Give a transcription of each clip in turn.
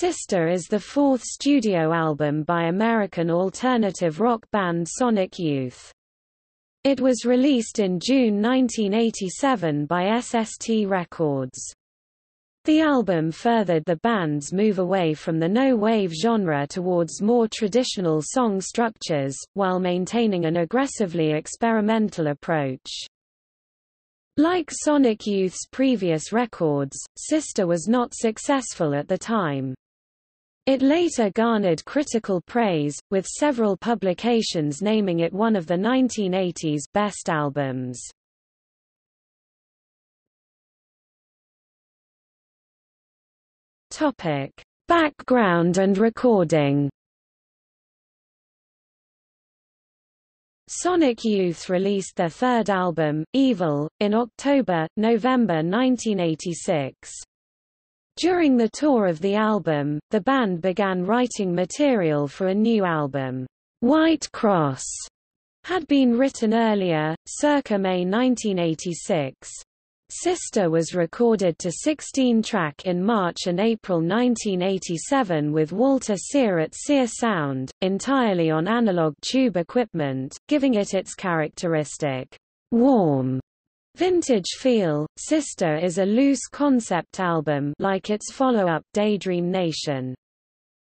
Sister is the fourth studio album by American alternative rock band Sonic Youth. It was released in June 1987 by SST Records. The album furthered the band's move away from the no-wave genre towards more traditional song structures, while maintaining an aggressively experimental approach. Like Sonic Youth's previous records, Sister was not successful at the time. It later garnered critical praise, with several publications naming it one of the 1980s best albums. Topic: Background and recording. Sonic Youth released their third album, Evil, in October-November 1986. During the tour of the album, the band began writing material for a new album. White Cross had been written earlier, circa May 1986. Sister was recorded to 16-track in March and April 1987 with Walter Sear at Sear Sound, entirely on analog tube equipment, giving it its characteristic, warm, vintage feel. Sister is a loose concept album like its follow-up Daydream Nation.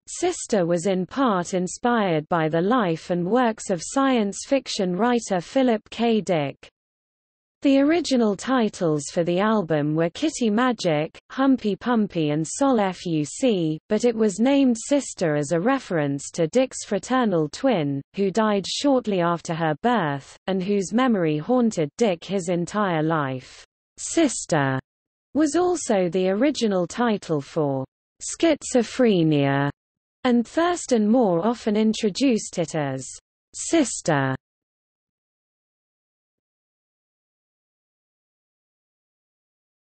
Sister was in part inspired by the life and works of science fiction writer Philip K. Dick. The original titles for the album were Kitty Magic, Humpy Pumpy and Sol Fuc, but it was named Sister as a reference to Dick's fraternal twin, who died shortly after her birth, and whose memory haunted Dick his entire life. Sister was also the original title for Schizophrenia, and Thurston Moore often introduced it as Sister.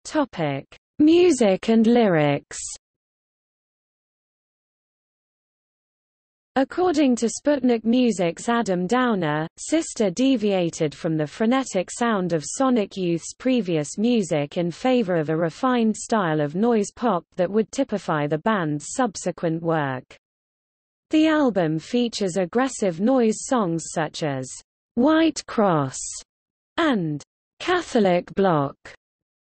Topic: Music and lyrics. According to Sputnik Music's Adam Downer, Sister deviated from the frenetic sound of Sonic Youth's previous music in favor of a refined style of noise pop that would typify the band's subsequent work. The album features aggressive noise songs such as White Cross and Catholic Block,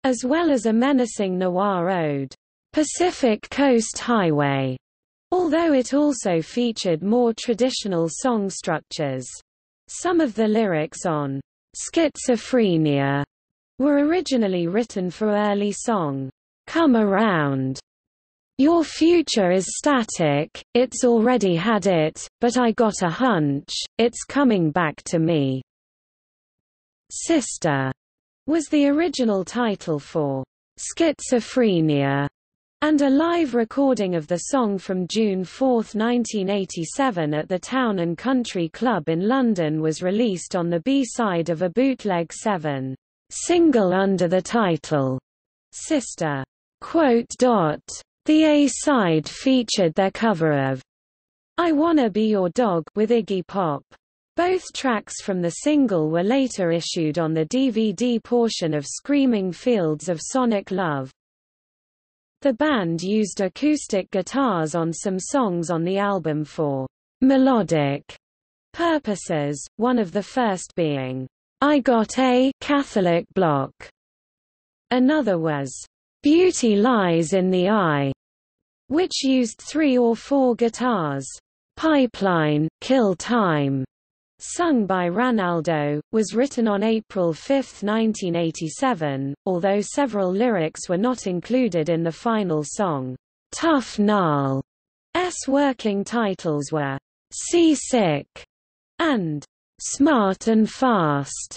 as well as a menacing noir ode, Pacific Coast Highway, although it also featured more traditional song structures. Some of the lyrics on Schizophrenia were originally written for early song, Come Around. Your future is static, it's already had it, but I got a hunch, it's coming back to me. Sister was the original title for Schizophrenia, and a live recording of the song from June 4, 1987 at the Town and Country Club in London was released on the B-side of a bootleg 7 single under the title Sister. The A-side featured their cover of I Wanna Be Your Dog with Iggy Pop. Both tracks from the single were later issued on the DVD portion of Screaming Fields of Sonic Love. The band used acoustic guitars on some songs on the album for melodic purposes, one of the first being I Got a Catholic Block. Another was Beauty Lies in the Eye, which used 3 or 4 guitars. Pipeline, Kill Time, sung by Ranaldo, was written on April 5, 1987, although several lyrics were not included in the final song. Tough Gnarl's working titles were Seasick and Smart and Fast,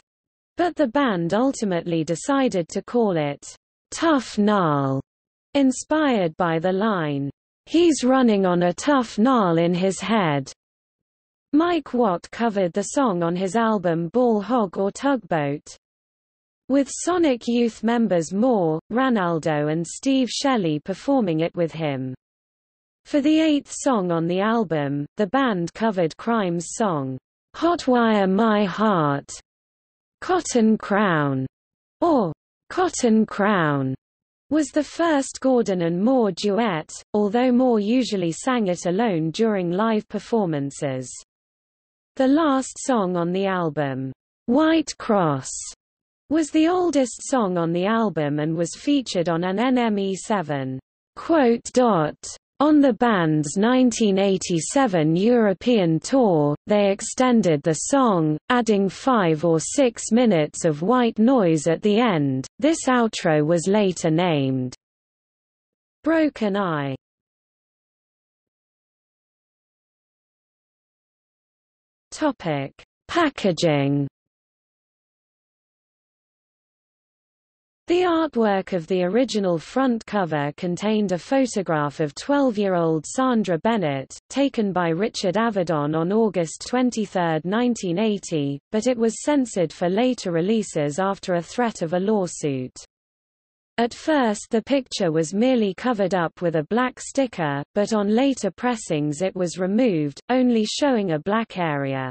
but the band ultimately decided to call it Tough Gnarl, inspired by the line, He's running on a tough gnarl in his head. Mike Watt covered the song on his album Ball Hog or Tugboat. With Sonic Youth members Moore, Ranaldo and Steve Shelley performing it with him. For the 8th song on the album, the band covered Crime's song, Hotwire My Heart, Cotton Crown, or Cotton Crown, was the first Gordon and Moore duet, although Moore usually sang it alone during live performances. The last song on the album, White Cross, was the oldest song on the album and was featured on an NME 7. On the band's 1987 European tour, they extended the song, adding 5 or 6 minutes of white noise at the end. This outro was later named Broken Eye. Topic: Packaging. The artwork of the original front cover contained a photograph of 12-year-old Sandra Bennett, taken by Richard Avedon on August 23, 1980, but it was censored for later releases after a threat of a lawsuit. At first the picture was merely covered up with a black sticker, but on later pressings it was removed, only showing a black area.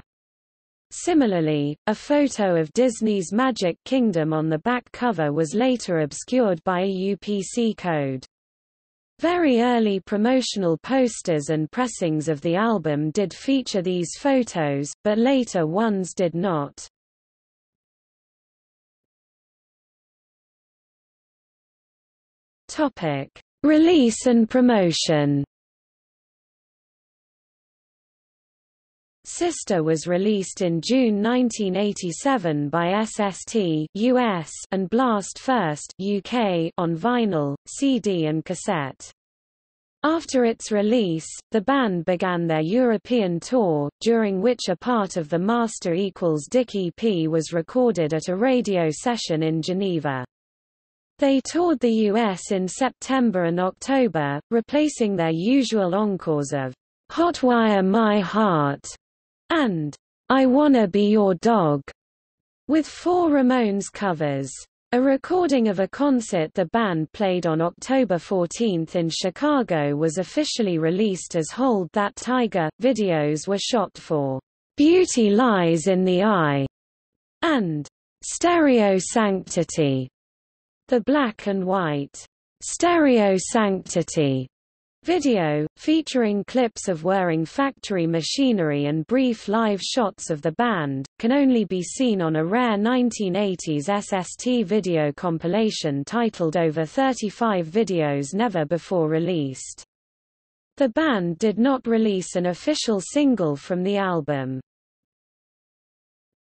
Similarly, a photo of Disney's Magic Kingdom on the back cover was later obscured by a UPC code. Very early promotional posters and pressings of the album did feature these photos, but later ones did not. Topic: Release and promotion. Sister was released in June 1987 by SST US and Blast First UK on vinyl, CD and cassette. After its release, the band began their European tour, during which a part of the Master = Dick EP was recorded at a radio session in Geneva. They toured the US in September and October, replacing their usual encores of Hotwire My Heart and I Wanna Be Your Dog, with 4 Ramones covers. A recording of a concert the band played on October 14 in Chicago was officially released as Hold That Tiger. Videos were shot for Beauty Lies in the Eye and Stereo Sanctity. The black and white Stereo Sanctity video, featuring clips of whirring factory machinery and brief live shots of the band, can only be seen on a rare 1980s SST video compilation titled Over 35 Videos Never Before Released. The band did not release an official single from the album.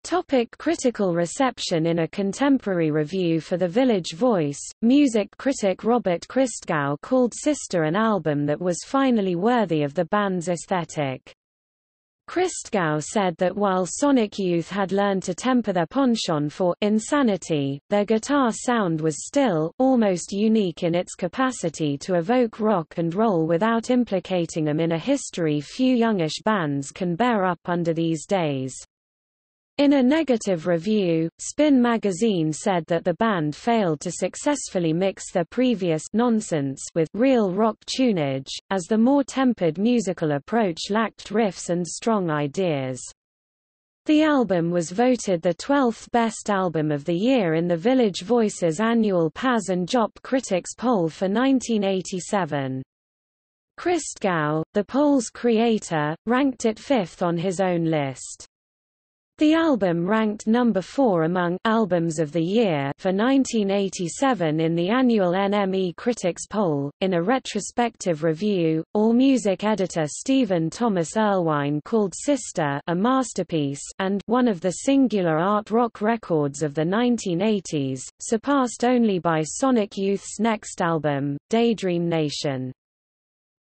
Topic: critical reception. In a contemporary review for The Village Voice, music critic Robert Christgau called Sister an album that was finally worthy of the band's aesthetic. Christgau said that while Sonic Youth had learned to temper their penchant for insanity, their guitar sound was still almost unique in its capacity to evoke rock and roll without implicating them in a history few youngish bands can bear up under these days. In a negative review, Spin Magazine said that the band failed to successfully mix their previous nonsense with real rock tunage, as the more tempered musical approach lacked riffs and strong ideas. The album was voted the 12th best album of the year in The Village Voice's annual Paz and Jop Critics Poll for 1987. Christgau, the poll's creator, ranked it 5th on his own list. The album ranked number 4 among albums of the year for 1987 in the annual NME Critics Poll. In a retrospective review, AllMusic editor Stephen Thomas Erlewine called Sister a masterpiece and one of the singular art rock records of the 1980s, surpassed only by Sonic Youth's next album, Daydream Nation.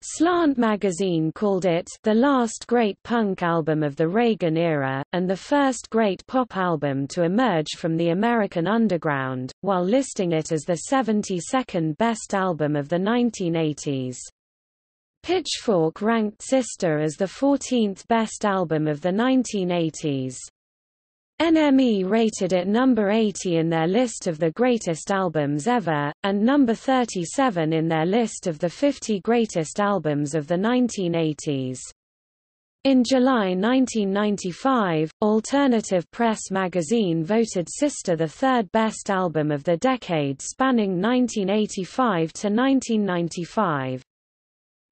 Slant Magazine called it the last great punk album of the Reagan era, and the first great pop album to emerge from the American underground, while listing it as the 72nd best album of the 1980s. Pitchfork ranked Sister as the 14th best album of the 1980s. NME rated it number 80 in their list of the greatest albums ever, and number 37 in their list of the 50 greatest albums of the 1980s. In July 1995, Alternative Press magazine voted Sister the third best album of the decade spanning 1985 to 1995.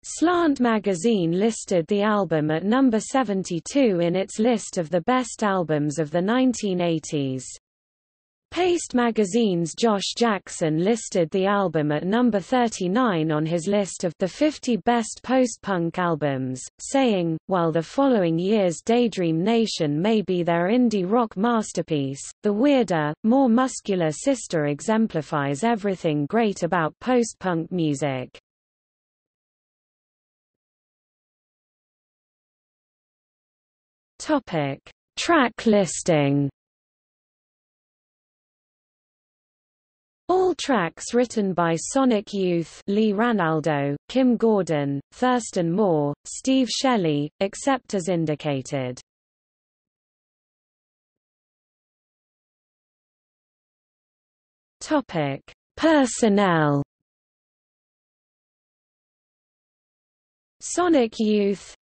Slant magazine listed the album at number 72 in its list of the best albums of the 1980s. Paste magazine's Josh Jackson listed the album at number 39 on his list of the 50 best post-punk albums, saying, while the following year's Daydream Nation may be their indie rock masterpiece, the weirder, more muscular Sister exemplifies everything great about post-punk music. Track listing. All tracks written by Sonic Youth, Lee Ranaldo, Kim Gordon, Thurston Moore, Steve Shelley, except as indicated. Topic: Personnel. Sonic Youth.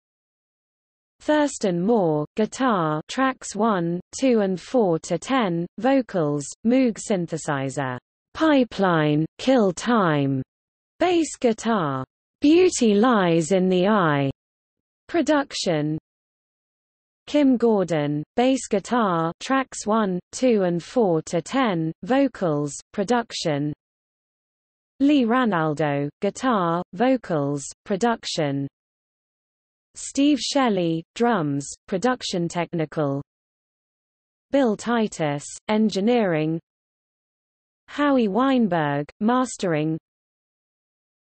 Thurston Moore, guitar, tracks 1, 2 and 4 to 10, vocals, Moog synthesizer. Pipeline, Kill Time, bass guitar, Beauty Lies in the Eye, production. Kim Gordon, bass guitar, tracks 1, 2 and 4 to 10, vocals, production. Lee Ranaldo, guitar, vocals, production. Steve Shelley, drums, production technical. Bill Titus, engineering. Howie Weinberg, mastering.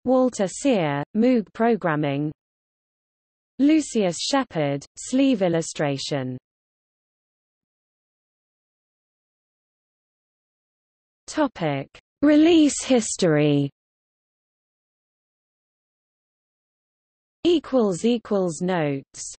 Walter Sear, Moog programming. Lucius Shepard, sleeve illustration. Topic: Release history. Notes